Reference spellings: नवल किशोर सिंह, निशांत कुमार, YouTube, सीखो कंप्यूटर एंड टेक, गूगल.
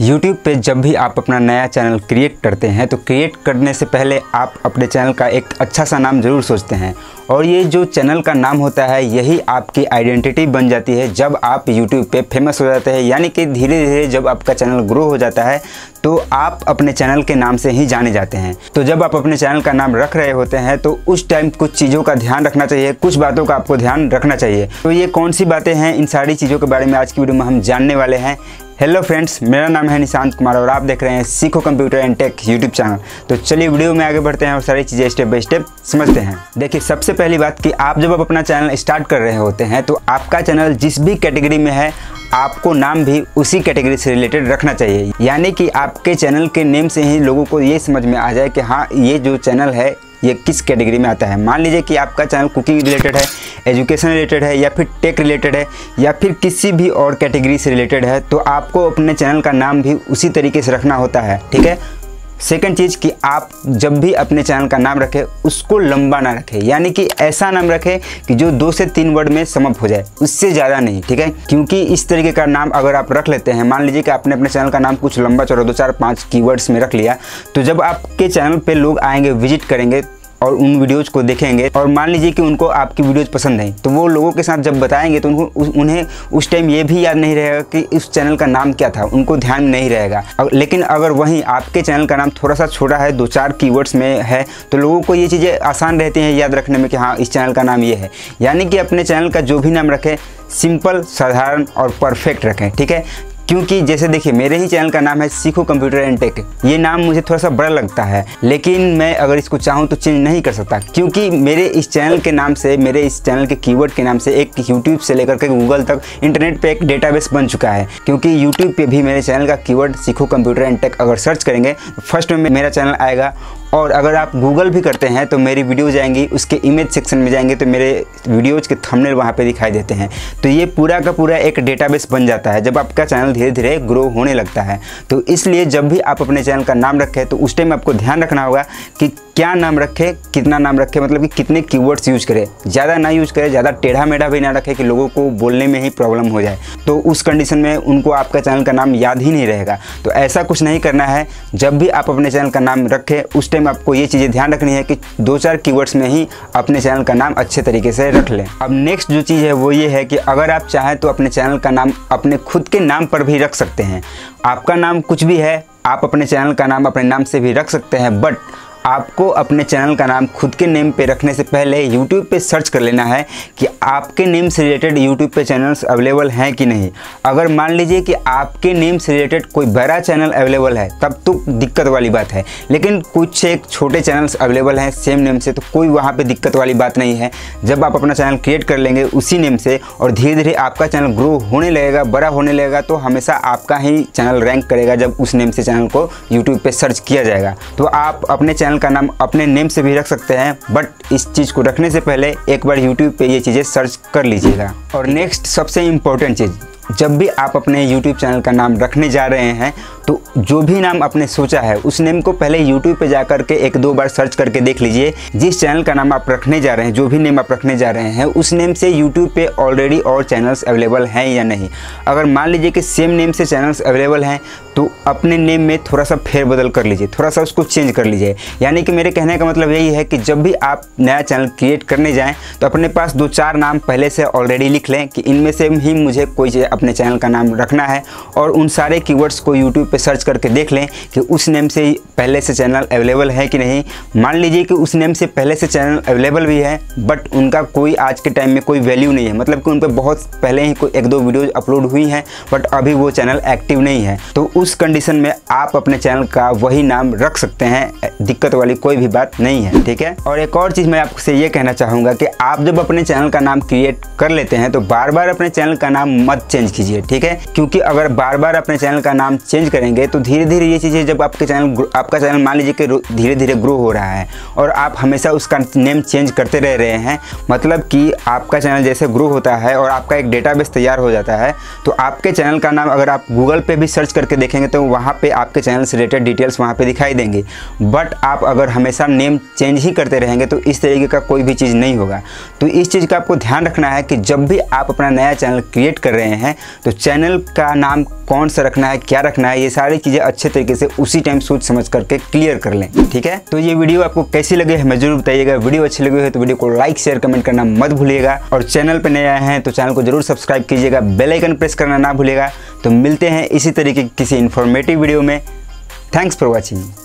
YouTube पे जब भी आप अपना नया चैनल क्रिएट करते हैं तो क्रिएट करने से पहले आप अपने चैनल का एक अच्छा सा नाम ज़रूर सोचते हैं, और ये जो चैनल का नाम होता है यही आपकी आइडेंटिटी बन जाती है। जब आप YouTube पे फेमस हो जाते हैं, यानी कि धीरे धीरे जब आपका चैनल ग्रो हो जाता है तो आप अपने चैनल के नाम से ही जाने जाते हैं। तो जब आप अपने चैनल का नाम रख रहे होते हैं तो उस टाइम कुछ चीज़ों का ध्यान रखना चाहिए, कुछ बातों का आपको ध्यान रखना चाहिए। तो ये कौन सी बातें हैं, इन सारी चीज़ों के बारे में आज की वीडियो में हम जानने वाले हैं। हेलो फ्रेंड्स, मेरा नाम है निशांत कुमार और आप देख रहे हैं सीखो कंप्यूटर एंड टेक YouTube channel. तो चलिए वीडियो में आगे बढ़ते हैं और सारी चीज़ें स्टेप बाय स्टेप समझते हैं। देखिए, सबसे पहली बात कि आप जब अपना चैनल स्टार्ट कर रहे होते हैं तो आपका चैनल जिस भी कैटेगरी में है आपको नाम भी उसी कैटेगरी से रिलेटेड रखना चाहिए, यानी कि आपके चैनल के नेम से ही लोगों को ये समझ में आ जाए कि हाँ, ये जो चैनल है ये किस कैटेगरी में आता है। मान लीजिए कि आपका चैनल कुकिंग रिलेटेड है, एजुकेशन रिलेटेड है, या फिर टेक रिलेटेड है, या फिर किसी भी और कैटेगरी से रिलेटेड है, तो आपको अपने चैनल का नाम भी उसी तरीके से रखना होता है। ठीक है। सेकंड चीज़ कि आप जब भी अपने चैनल का नाम रखें उसको लंबा ना रखें, यानी कि ऐसा नाम रखें कि जो 2 से 3 वर्ड में समाप्त हो जाए, उससे ज़्यादा नहीं। ठीक है, क्योंकि इस तरीके का नाम अगर आप रख लेते हैं, मान लीजिए कि आपने अपने चैनल का नाम कुछ लंबा चौड़ा 2-4-5 कीवर्ड्स में रख लिया, तो जब आपके चैनल पर लोग आएंगे, विजिट करेंगे और उन वीडियोज़ को देखेंगे, और मान लीजिए कि उनको आपकी वीडियोज़ पसंद हैं, तो वो लोगों के साथ जब बताएंगे तो उन्हें उस टाइम ये भी याद नहीं रहेगा कि इस चैनल का नाम क्या था, उनको ध्यान नहीं रहेगा। लेकिन अगर वहीं आपके चैनल का नाम थोड़ा सा छोटा है, 2-4 कीवर्ड्स में है, तो लोगों को ये चीज़ें आसान रहती हैं याद रखने में कि हाँ, इस चैनल का नाम ये है। यानी कि अपने चैनल का जो भी नाम रखें सिंपल, साधारण और परफेक्ट रखें। ठीक है, क्योंकि जैसे देखिए, मेरे ही चैनल का नाम है सीखो कंप्यूटर एंड टेक। ये नाम मुझे थोड़ा सा बड़ा लगता है, लेकिन मैं अगर इसको चाहूँ तो चेंज नहीं कर सकता, क्योंकि मेरे इस चैनल के नाम से, मेरे इस चैनल के कीवर्ड के नाम से एक यूट्यूब से लेकर के गूगल तक इंटरनेट पे एक डेटाबेस बन चुका है। क्योंकि यूट्यूब पे भी मेरे चैनल का कीवर्ड सीखो कंप्यूटर एंड टेक अगर सर्च करेंगे तो फर्स्ट में मेरा चैनल आएगा, और अगर आप गूगल भी करते हैं तो मेरी वीडियोज़ आएंगी, उसके इमेज सेक्शन में जाएंगे तो मेरे वीडियोज़ के थंबनेल वहाँ पे दिखाई देते हैं। तो ये पूरा का पूरा एक डेटाबेस बन जाता है जब आपका चैनल धीरे धीरे ग्रो होने लगता है। तो इसलिए जब भी आप अपने चैनल का नाम रखें तो उस टाइम आपको ध्यान रखना होगा कि क्या नाम रखें, कितना नाम रखें, मतलब कि कितने कीवर्ड्स यूज़ करें, ज़्यादा ना यूज़ करें, ज़्यादा टेढ़ा मेढ़ा भी ना रखें कि लोगों को बोलने में ही प्रॉब्लम हो जाए, तो उस कंडीशन में उनको आपका चैनल का नाम याद ही नहीं रहेगा। तो ऐसा कुछ नहीं करना है। जब भी आप अपने चैनल का नाम रखें उस टाइम आपको ये चीज़ें ध्यान रखनी है कि 2-4 कीवर्ड्स में ही अपने चैनल का नाम अच्छे तरीके से रख लें। अब नेक्स्ट जो चीज़ है वो ये है कि अगर आप चाहें तो अपने चैनल का नाम अपने खुद के नाम पर भी रख सकते हैं। आपका नाम कुछ भी है, आप अपने चैनल का नाम अपने नाम से भी रख सकते हैं, बट आपको अपने चैनल का नाम खुद के नेम पे रखने से पहले YouTube पे सर्च कर लेना है कि आपके नेम से रिलेटेड YouTube पे चैनल्स अवेलेबल हैं कि नहीं। अगर मान लीजिए कि आपके नेम से रिलेटेड कोई बड़ा चैनल अवेलेबल है तब तो दिक्कत वाली बात है, लेकिन कुछ एक छोटे चैनल्स अवेलेबल हैं सेम नेम से, तो कोई वहाँ पे दिक्कत वाली बात नहीं है। जब आप अपना चैनल क्रिएट कर लेंगे उसी नेम से और धीरे धीरे आपका चैनल ग्रो होने लगेगा, बड़ा होने लगेगा, तो हमेशा आपका ही चैनल रैंक करेगा जब उस नेम से चैनल को यूट्यूब पर सर्च किया जाएगा। तो आप अपने चैनल का नाम अपने नेम से भी रख सकते हैं, बट इस चीज़ को रखने से पहले एक बार YouTube पे ये चीज़ें सर्च कर लीजिएगा। और नेक्स्ट सबसे इम्पोर्टेंट चीज़, जब भी आप अपने YouTube चैनल का नाम रखने जा रहे हैं तो जो भी नाम आपने सोचा है उस नेम को पहले YouTube पे जा कर के 1-2 बार सर्च करके देख लीजिए। जिस चैनल का नाम आप रखने जा रहे हैं, जो भी नेम आप रखने जा रहे हैं, उस नेम से YouTube पे ऑलरेडी और चैनल्स अवेलेबल हैं या नहीं। अगर मान लीजिए कि सेम नेम से चैनल्स अवेलेबल हैं तो अपने नेम में थोड़ा सा फेरबदल कर लीजिए, थोड़ा सा उसको चेंज कर लीजिए। यानी कि मेरे कहने का मतलब यही है कि जब भी आप नया चैनल क्रिएट करने जाएँ तो अपने पास 2-4 नाम पहले से ऑलरेडी लिख लें कि इनमें से ही मुझे कोई अपने चैनल का नाम रखना है, और उन सारे कीवर्ड्स को YouTube पे सर्च करके देख लें कि उस नेम से पहले से चैनल अवेलेबल है कि नहीं। मान लीजिए कि उस नेम से पहले से चैनल अवेलेबल भी है बट उनका कोई आज के टाइम में कोई वैल्यू नहीं है, मतलब कि उन पर बहुत पहले ही कोई 1-2 वीडियोज अपलोड हुई हैं बट अभी वो चैनल एक्टिव नहीं है, तो उस कंडीशन में आप अपने चैनल का वही नाम रख सकते हैं, दिक्कत वाली कोई भी बात नहीं है। ठीक है। और एक और चीज़ मैं आपसे ये कहना चाहूँगा कि आप जब अपने चैनल का नाम क्रिएट कर लेते हैं तो बार बार अपने चैनल का नाम मत चेंज कीजिए। ठीक है, क्योंकि अगर बार बार अपने चैनल का नाम चेंज करेंगे तो धीरे धीरे ये चीज़ें जब आपके चैनल आपका चैनल मान लीजिए कि धीरे धीरे ग्रो हो रहा है और आप हमेशा उसका नेम चेंज करते रह रहे हैं, मतलब कि आपका चैनल जैसे ग्रो होता है और आपका एक डेटाबेस तैयार हो जाता है, तो आपके चैनल का नाम अगर आप गूगल पे भी सर्च करके देखेंगे तो वहाँ पे आपके चैनल से रिलेटेड डिटेल्स वहाँ पे दिखाई देंगे। बट आप अगर हमेशा नेम चेंज ही करते रहेंगे तो इस तरीके का कोई भी चीज़ नहीं होगा। तो इस चीज़ का आपको ध्यान रखना है कि जब भी आप अपना नया चैनल क्रिएट कर रहे हैं तो चैनल का नाम कौन सा रखना है, क्या रखना है, ये सारी चीज़ें अच्छे तरीके से उसी टाइम सोच समझ करके क्लियर कर लें। ठीक है, तो ये वीडियो आपको कैसी लगी हमें जरूर बताइएगा। वीडियो अच्छी लगी है तो वीडियो को लाइक शेयर कमेंट करना मत भूलिएगा, और चैनल पर नए आए हैं तो चैनल को जरूर सब्सक्राइब कीजिएगा, बेल आइकन प्रेस करना ना भूलिएगा। तो मिलते हैं इसी तरीके की किसी इन्फॉर्मेटिव वीडियो में। Thanks for watching.